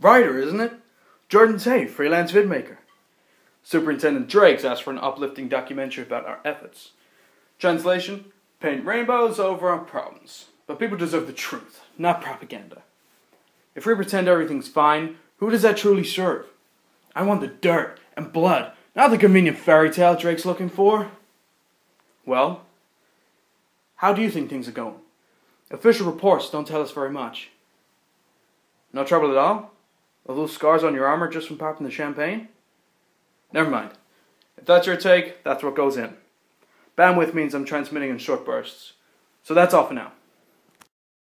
Writer, isn't it? Jordan Tate, freelance vidmaker. Superintendent Drake's asked for an uplifting documentary about our efforts. Translation, paint rainbows over our problems. But people deserve the truth, not propaganda. If we pretend everything's fine, who does that truly serve? I want the dirt and blood, not the convenient fairy tale Drake's looking for. Well, how do you think things are going? Official reports don't tell us very much. No trouble at all? A little scars on your armor just from popping the champagne? Never mind. If that's your take, that's what goes in. Bandwidth means I'm transmitting in short bursts. So that's all for now.